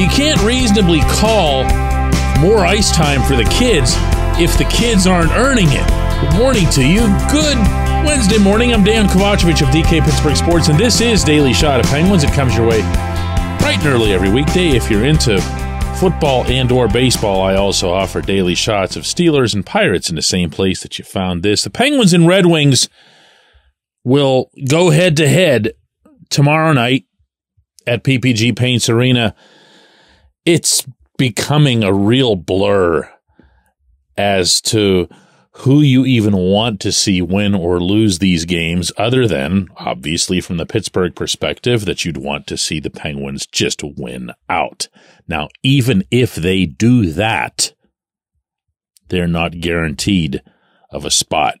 You can't reasonably call more ice time for the kids if the kids aren't earning it. Good morning to you. Good Wednesday morning. I'm Dejan Kovacevic of DK Pittsburgh Sports, and this is Daily Shot of Penguins. It comes your way bright and early every weekday if you're into football and or baseball. I also offer daily shots of Steelers and Pirates in the same place that you found this. The Penguins and Red Wings will go head-to-head tomorrow night at PPG Paints Arena. It's becoming a real blur as to who you even want to see win or lose these games, other than, obviously, from the Pittsburgh perspective, that you'd want to see the Penguins just win out. Now, even if they do that, they're not guaranteed of a spot.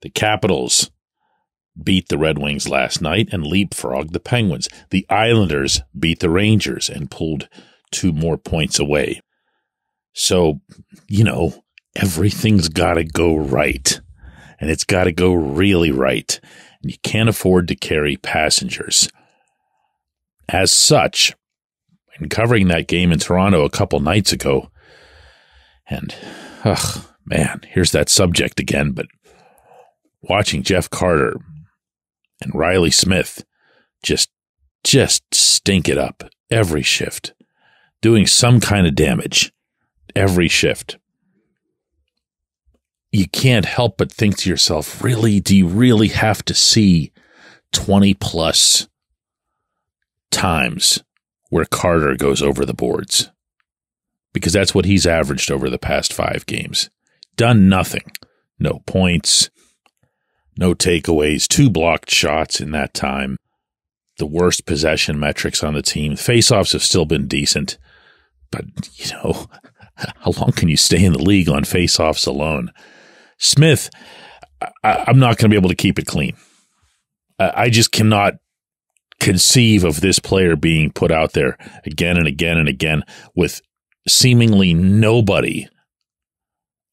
The Capitals beat the Red Wings last night and leapfrogged the Penguins. The Islanders beat the Rangers and pulled 2 more points away. So, you know, everything's got to go right, and it's got to go really right, and you can't afford to carry passengers. As such, in covering that game in Toronto a couple nights ago, and, ugh, man, here's that subject again, but watching Jeff Carter and Riley Smith just stink it up every shift, doing some kind of damage every shift. You can't help but think to yourself, really, do you really have to see 20-plus times where Carter goes over the boards? Because that's what he's averaged over the past 5 games. Done nothing. No points, no takeaways, 2 blocked shots in that time. The worst possession metrics on the team. Faceoffs have still been decent, but, you know, how long can you stay in the league on faceoffs alone? Smith, I'm not going to be able to keep it clean. I just cannot conceive of this player being put out there again and again and again with seemingly nobody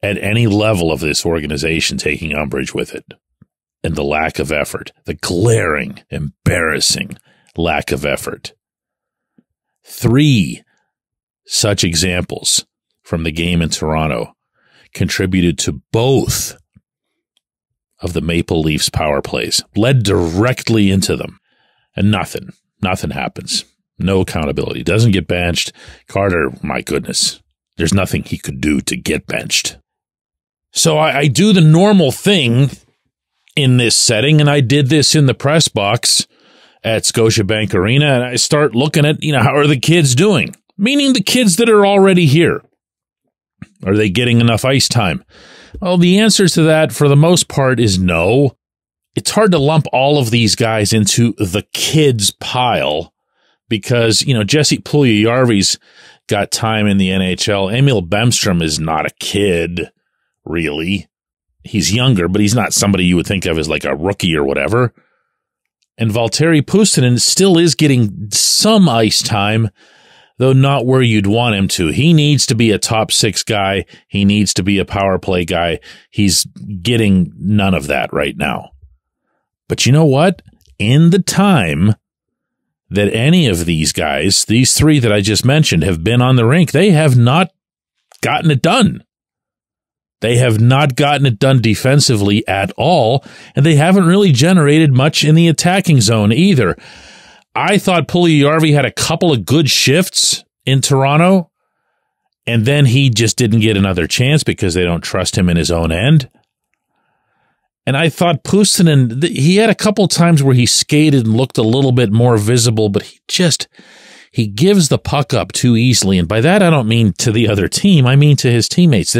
at any level of this organization taking umbrage with it. And the lack of effort, the glaring, embarrassing lack of effort. 3 such examples from the game in Toronto contributed to both of the Maple Leafs power plays, led directly into them, and nothing happens. No accountability. Doesn't get benched. Carter, my goodness, there's nothing he could do to get benched. So I do the normal thing in this setting, and I did this in the press box at Scotiabank Arena, and I start looking at, you know, how are the kids doing? Meaning the kids that are already here. Are they getting enough ice time? Well, the answer to that, for the most part, is no. It's hard to lump all of these guys into the kids pile because, you know, Jesse Puljujarvi's got time in the NHL. Emil Bemstrom is not a kid, really. He's younger, but he's not somebody you would think of as like a rookie or whatever. And Valtteri Puustinen still is getting some ice time, though not where you'd want him to. He needs to be a top 6 guy. He needs to be a power play guy. He's getting none of that right now. But you know what? In the time that any of these guys, these 3 that I just mentioned, have been on the rink, they have not gotten it done. They have not gotten it done defensively at all, and they haven't really generated much in the attacking zone either. I thought Puljujarvi had a couple of good shifts in Toronto, and then he just didn't get another chance because they don't trust him in his own end. And I thought Puustinen, he had a couple times where he skated and looked a little bit more visible, but he gives the puck up too easily. And by that, I don't mean to the other team. I mean to his teammates.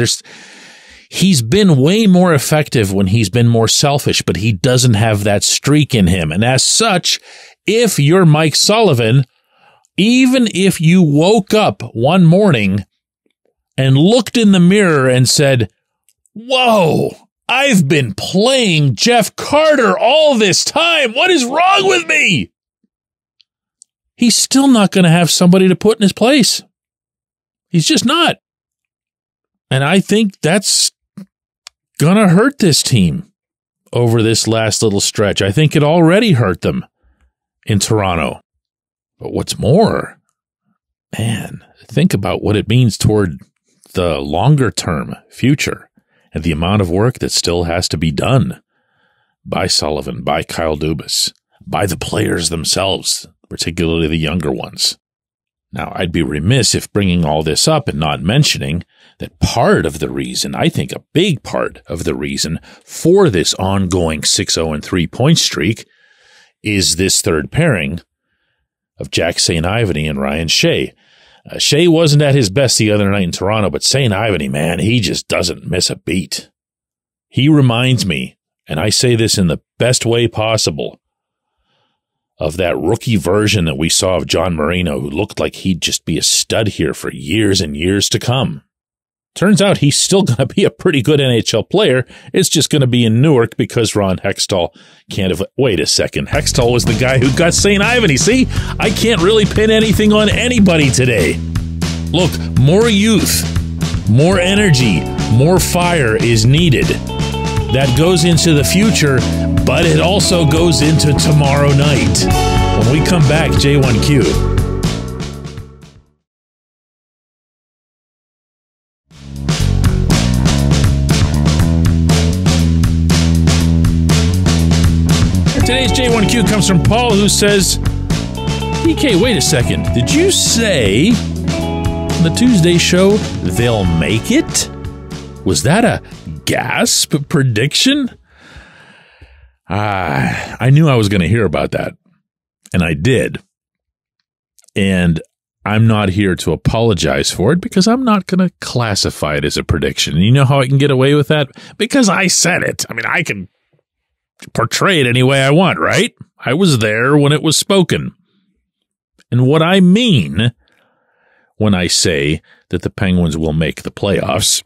He's been way more effective when he's been more selfish, but he doesn't have that streak in him. And as such, if you're Mike Sullivan, even if you woke up one morning and looked in the mirror and said, whoa, I've been playing Jeff Carter all this time. What is wrong with me? He's still not going to have somebody to put in his place. He's just not. And I think that's going to hurt this team over this last little stretch. I think it already hurt them in Toronto. But what's more, Man, think about what it means toward the longer-term future and the amount of work that still has to be done by Sullivan, by Kyle Dubas, by the players themselves, particularly the younger ones. Now, I'd be remiss if bringing all this up and not mentioning that part of the reason, I think a big part of the reason for this ongoing 6-0-3 point streak is this third pairing of Jack St. Ivany and Ryan Shea. Shea wasn't at his best the other night in Toronto, but St. Ivany, man, he just doesn't miss a beat. He reminds me, and I say this in the best way possible, of that rookie version that we saw of John Marino, who looked like he'd just be a stud here for years and years to come. Turns out he's still going to be a pretty good NHL player. It's just going to be in Newark because Ron Hextall can't have... Wait a second. Hextall was the guy who got St. Ivany. See, I can't really pin anything on anybody today. Look, more youth, more energy, more fire is needed. That goes into the future, but it also goes into tomorrow night. When we come back, J1Q. Today's J1Q comes from Paul, who says, DK, wait a second. Did you say on the Tuesday show they'll make it? Was that a gasp prediction? I knew I was going to hear about that, and I did. And I'm not here to apologize for it because I'm not going to classify it as a prediction. And you know how I can get away with that? Because I said it. I mean, I can portray it any way I want, right? I was there when it was spoken. And what I mean when I say that the Penguins will make the playoffs,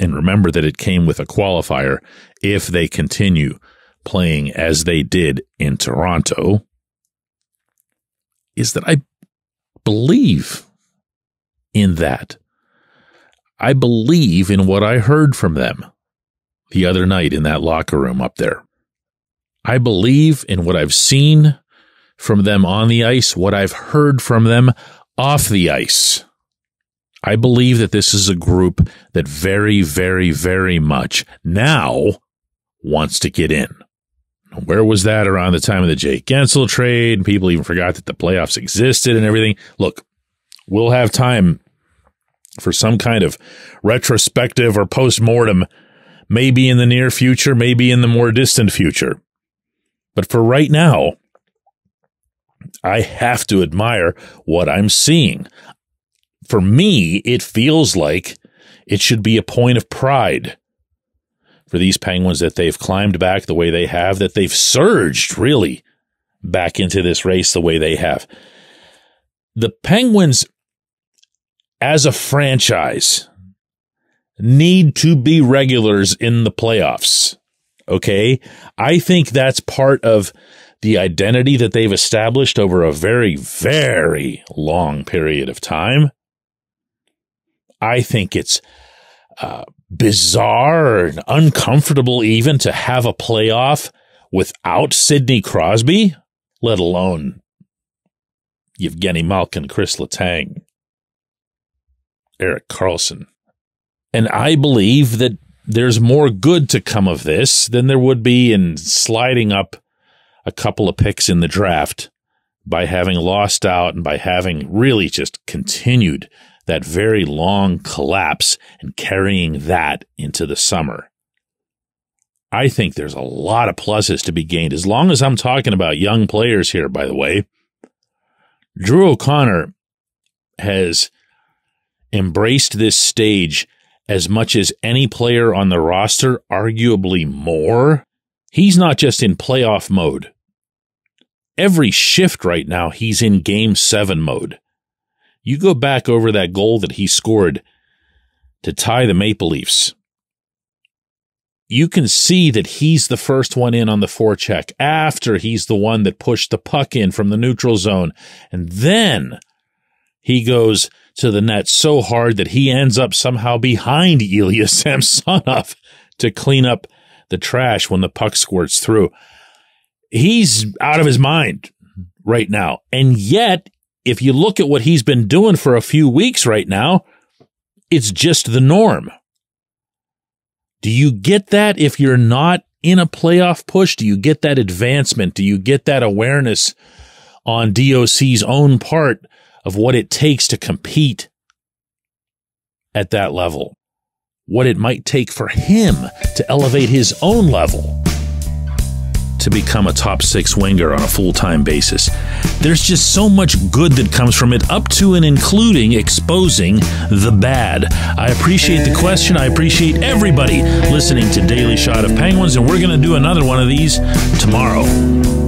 and remember that it came with a qualifier, if they continue playing as they did in Toronto, is that I believe in that. I believe in what I heard from them the other night in that locker room up there. I believe in what I've seen from them on the ice, what I've heard from them off the ice. I believe that this is a group that very, very, very much now wants to get in. Where was that around the time of the Jake Gensel trade? People even forgot that the playoffs existed and everything. Look, we'll have time for some kind of retrospective or postmortem, maybe in the near future, maybe in the more distant future. But for right now, I have to admire what I'm seeing. For me, it feels like it should be a point of pride for these Penguins that they've climbed back the way they have, that they've surged really back into this race the way they have. The Penguins as a franchise need to be regulars in the playoffs, okay? I think that's part of the identity that they've established over a very, very long period of time. I think it's bizarre and uncomfortable even to have a playoff without Sidney Crosby, let alone Evgeny Malkin, Chris Letang, Erik Karlsson. And I believe that there's more good to come of this than there would be in sliding up a couple of picks in the draft by having lost out and by having really just continued that very long collapse and carrying that into the summer. I think there's a lot of pluses to be gained, as long as I'm talking about young players here, by the way. Drew O'Connor has embraced this stage as much as any player on the roster, arguably more. He's not just in playoff mode. Every shift right now, he's in Game 7 mode. You go back over that goal that he scored to tie the Maple Leafs. You can see that he's the first one in on the forecheck, after he's the one that pushed the puck in from the neutral zone. And then he goes to the net so hard that he ends up somehow behind Ilya Samsonov to clean up the trash when the puck squirts through. He's out of his mind right now. And yet, if you look at what he's been doing for a few weeks right now, it's just the norm. Do you get that if you're not in a playoff push? Do you get that advancement? Do you get that awareness on DOC's own part of what it takes to compete at that level? What it might take for him to elevate his own level to become a top six winger on a full-time basis? There's just so much good that comes from it, up to and including exposing the bad. I appreciate the question. I appreciate everybody listening to Daily Shot of Penguins, and we're going to do another one of these tomorrow.